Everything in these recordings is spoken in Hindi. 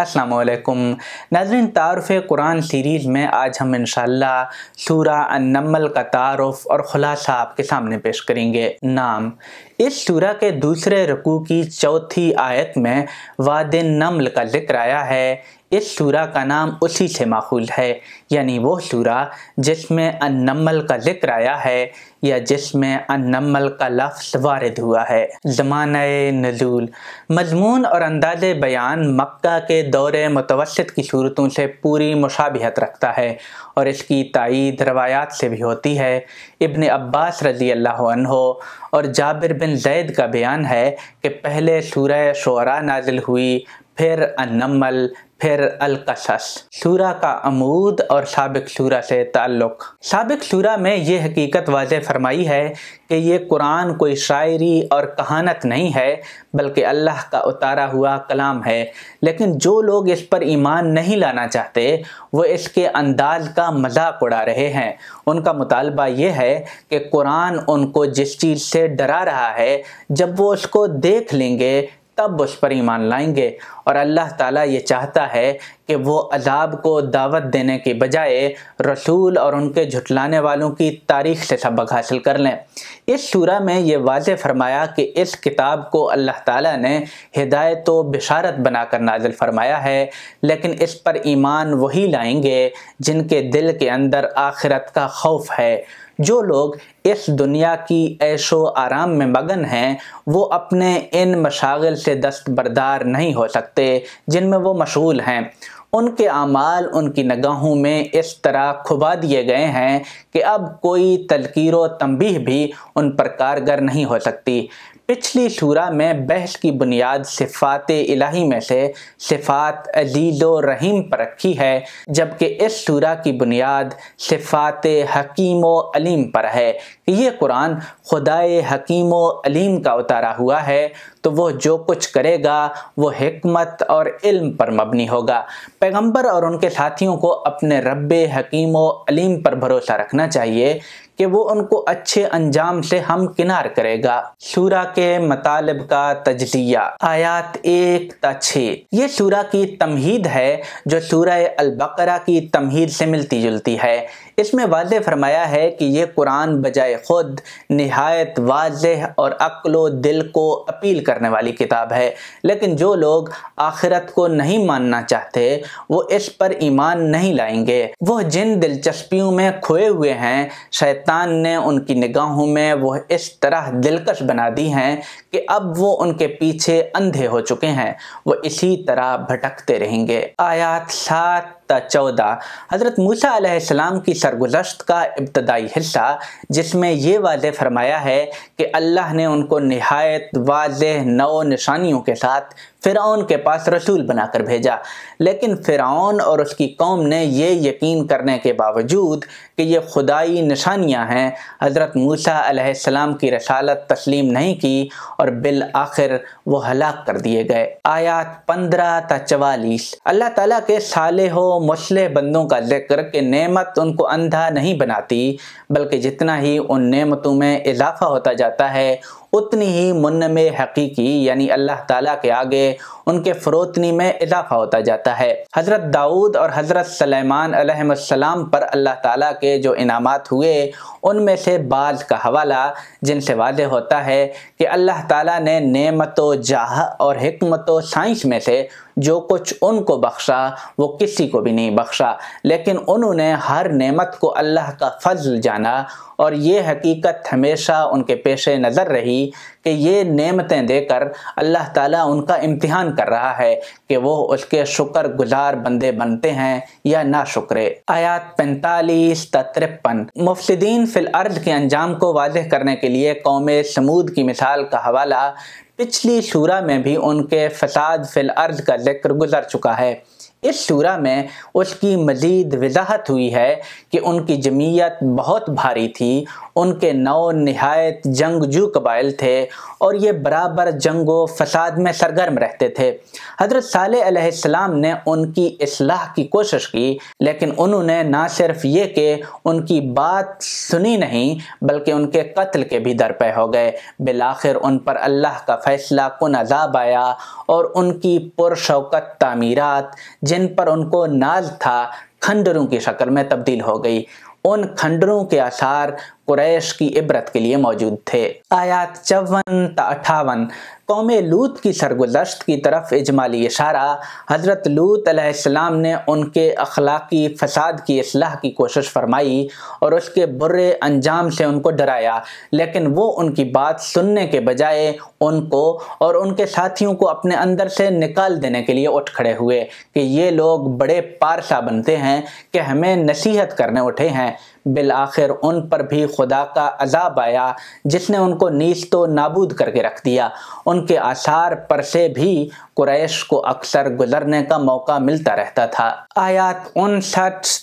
अस्सलाम वालेकुम नाज़रीन, तारुफ़ कुरान सीरीज़ में आज हम इंशाअल्लाह सूरह अन-नमल का तारुफ़ और ख़ुलासा आपके सामने पेश करेंगे। नाम इस सूरह के दूसरे रुकू की चौथी आयत में वादे नमल का जिक्र आया है। इस सूरह का नाम उसी से माखूल है, यानी वो सूरह जिसमें अन-नमल का जिक्र आया है या जिसमें अन-नमल का लफ्ज़ वारिद हुआ है। ज़माने नज़ूल, मजमून और अंदाज़े बयान मक्का के दौरे मुतवस्सित की सूरतों से पूरी मुशाबिहत रखता है और इसकी तायीद रवायात से भी होती है। इब्न अब्बास रज़ी अल्लाह अन्हो और जाबिर बिन ज़ैद का बयान है कि पहले सूरह शुअरा नाजिल हुई, फिर अन-नमल, फिर अल-क़सस। सूरह का अमूद और साबिक सूरह से ताल्लुक़। साबिक सूरह में ये हकीकत वाज़े फरमाई है कि ये कुरान कोई शायरी और कहानत नहीं है, बल्कि अल्लाह का उतारा हुआ कलाम है। लेकिन जो लोग इस पर ईमान नहीं लाना चाहते वो इसके अंदाज का मजाक उड़ा रहे हैं। उनका मुतालबा ये है कि कुरान उनको जिस चीज़ से डरा रहा है, जब वो उसको देख लेंगे तब उस पर ईमान लाएंगे। और अल्लाह ताला ये चाहता है कि वो अज़ाब को दावत देने के बजाय रसूल और उनके झुटलाने वालों की तारीख से सबक हासिल कर लें। इस सूरह में ये वाज़े फरमाया कि इस किताब को अल्लाह ताला ने हिदायत व बिशारत बनाकर नाजिल फरमाया है, लेकिन इस पर ईमान वही लाएंगे जिनके दिल के अंदर आखिरत का खौफ है। जो लोग इस दुनिया की ऐशो आराम में मगन हैं वो अपने इन मशागिल से दस्तबरदार नहीं हो सकते जिनमें वो मशगूल हैं। उनके आमाल उनकी निगाहों में इस तरह खुबा दिए गए हैं कि अब कोई तज़कीर व तंबीह भी उन पर कारगर नहीं हो सकती। पिछली सूरह में बहस की बुनियाद सिफ़ात इलाही में से सिफ़ात अज़ीज़ व रहीम पर रखी है, जबकि इस सूरह की बुनियाद सिफ़ात हकीम व अलीम पर है। ये कुरान खुदाए हकीम व अलीम का उतारा हुआ है, तो वह जो कुछ करेगा वो हिकमत और इल्म पर मबनी होगा। पैगंबर और उनके साथियों को अपने रब्बे हकीम व अलीम पर भरोसा रखना चाहिए कि वो उनको अच्छे अंजाम से हमकिनार करेगा। सूरह के मतालब का तजज़िया, आयात 1 से 6। ये सूरह की तमहीद है जो सूरह अल-बकरा की तमहीद से मिलती जुलती है। इसमें वाज़े फरमाया है कि यह कुरान बजाय ख़ुद नहायत वाज़ह और अक्लो दिल को अपील करने वाली किताब है, लेकिन जो लोग आखिरत को नहीं मानना चाहते वो इस पर ईमान नहीं लाएंगे। वो जिन दिलचस्पियों में खोए हुए हैं शैतान ने उनकी निगाहों में वो इस तरह दिलकश बना दी हैं कि अब वो उनके पीछे अंधे हो चुके हैं, वो इसी तरह भटकते रहेंगे। आयात 7 से 14। हज़रत मूसा अलैहिस्सलाम की सरगुज़श्त का इब्तदाई हिस्सा, जिसमें यह वाज़े फरमाया है कि अल्लाह ने उनको नहायत वाज़ह नौ निशानियों के साथ फ़िरऔन के पास रसूल बनाकर भेजा, लेकिन फ़िरऔन और उसकी कौम ने यह यकीन करने के बावजूद कि ये खुदाई निशानियाँ हैं, हज़रत मूसा अलैहिस्सलाम की रसालत तस्लीम नहीं की और बिल आखिर वो हलाक कर दिए गए। आयात 15 से 44। अल्लाह ताला के सालेह व मुस्लिह बंदों का जिक्र के नेमत उनको अंधा नहीं बनाती, बल्कि जितना ही उन नेमतों में इजाफा होता जाता है उतनी ही मुन्नम हकीकी यानी अल्लाह ताला के आगे उनके फ़रोतनी में इजाफा होता जाता है। हज़रत दाऊद और हज़रत सुलेमान अलैहिस्सलाम पर अल्लाह ताला के जो इनामात हुए उनमें से बाज़ का हवाला, जिनसे वादे होता है कि अल्लाह ताला ने नेमत व जाह और हिकमत व साइंस में से जो कुछ उनको बख्शा वो किसी को भी नहीं बख्शा, लेकिन उन्होंने हर नेमत को अल्लाह का फजल जाना और ये हकीकत हमेशा उनके पेश नज़र रही कि ये नेमतें देकर अल्लाह ताला उनका इम्तिहान कर रहा है कि वो उसके शुक्र गुजार बंदे बनते हैं या ना शुक्रे। आयात 45 से 53। मुफ़सिदीन फिल अर्ज़ के अंजाम को वाज़ह करने के लिए कौम समूद की मिसाल का हवाला। पिछली सूरह में भी उनके फसाद फिल अर्ज़ का जिक्र गुजर चुका है। इस सूरा में उसकी मज़ीद वजाहत हुई है कि उनकी जमीयत बहुत भारी थी, उनके नौ नहायत जंगजू कबाइल थे और ये बराबर जंग व फसाद में सरगर्म रहते थे। हज़रत सालेह अलैहिस्सलाम ने उनकी इस्लाह की कोशिश की, लेकिन उन्होंने ना सिर्फ ये कि उनकी बात सुनी नहीं बल्कि उनके कत्ल के भी दर पे हो गए। बिलाखिर उन पर अल्लाह का फ़ैसला कुन अज़ाब आया और उनकी पुरशौकत तामीरात जिन पर उनको नाज था खंडरों की शक्ल में तब्दील हो गई। उन खंडरों के आसार कुरैश की इबरत के लिए मौजूद थे। आयात 54 से 58। कौम लूत की सरगुजश्त की तरफ इजमाली इशारा। हज़रत लूत अलैहिस्सलाम ने उनके अखलाकी फसाद की इस्लाह की कोशिश फरमाई और उसके बुरे अंजाम से उनको डराया, लेकिन वो उनकी बात सुनने के बजाय उनको और उनके साथियों को अपने अंदर से निकाल देने के लिए उठ खड़े हुए कि ये लोग बड़े पारसा बनते हैं कि हमें नसीहत करने उठे हैं। बिलआखिर उन पर भी खुदा का अजाब आया जिसने उनको नीस्त व नाबूद करके रख दिया। उनके आसार पर से भी कुरैश को अक्सर गुजरने का मौका मिलता रहता था। आयात 59 से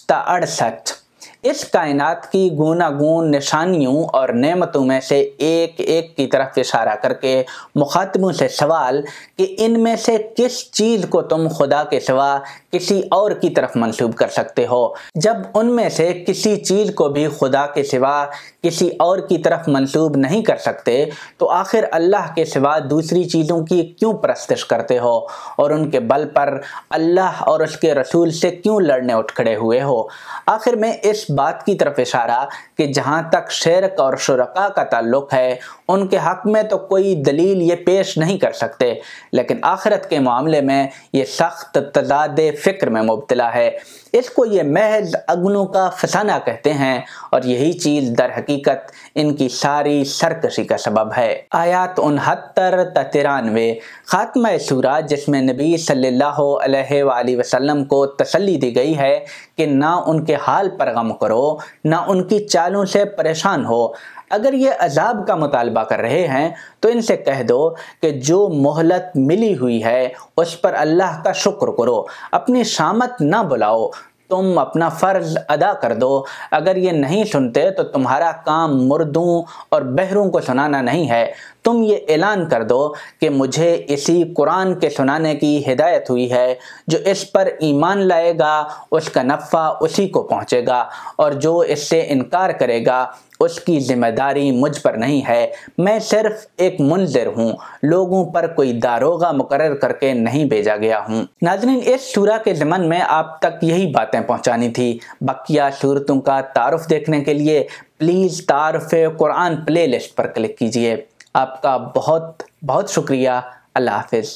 68। इस कायनात की गूनागून निशानियों और नेमतों में से एक एक की तरफ इशारा करके मुखातबों से सवाल कि इनमें से किस चीज़ को तुम खुदा के सिवा किसी और की तरफ मंसूब कर सकते हो। जब उनमें से किसी चीज़ को भी खुदा के सिवा किसी और की तरफ मंसूब नहीं कर सकते तो आखिर अल्लाह के सिवा दूसरी चीज़ों की क्यों परस्तिश करते हो और उनके बल पर अल्लाह और उसके रसूल से क्यों लड़ने उठ खड़े हुए हो। आखिर में इस बात की तरफ इशारा कि जहाँ तक शिर्क और शुरका का ताल्लुक है उनके हक में तो कोई दलील ये पेश नहीं कर सकते, लेकिन आखिरत के मामले में ये सख्त तजादे फ़िक्र में मुब्तला है। इसको ये महज अगलों का फसाना कहते हैं और यही चीज़ दर हकीकत इनकी सारी सरकशी का सबब है। आयात 69 से 93। खात्मा सूरा जिसमें नबी सल्लल्लाहु अलैहि वसल्लम को तसल्ली दी गई है कि ना उनके हाल पर गम करो ना उनकी चालों से परेशान हो। अगर ये अजाब का मुतालबा कर रहे हैं तो इनसे कह दो कि जो मोहलत मिली हुई है उस पर अल्लाह का शुक्र करो, अपनी शामत ना बुलाओ, तुम अपना फ़र्ज अदा कर दो। अगर ये नहीं सुनते तो तुम्हारा काम मुर्दों और बहरों को सुनाना नहीं है, तुम ये ऐलान कर दो कि मुझे इसी कुरान के सुनाने की हिदायत हुई है, जो इस पर ईमान लाएगा उसका नफ़ा उसी को पहुँचेगा और जो इससे इनकार करेगा उसकी ज़िम्मेदारी मुझ पर नहीं है। मैं सिर्फ एक मुनज़िर हूँ, लोगों पर कोई दारोगा मुकर्रर करके नहीं भेजा गया हूँ। नाज़रीन, इस सूरा के ज़मन में आप तक यही बातें पहुँचानी थी। बकिया सूरतों का तारुफ देखने के लिए प्लीज़ तारुफ कुरान प्लेलिस्ट पर क्लिक कीजिए। आपका बहुत बहुत शुक्रिया। अल्लाह हाफ़िज़।